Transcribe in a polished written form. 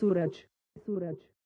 Suraj.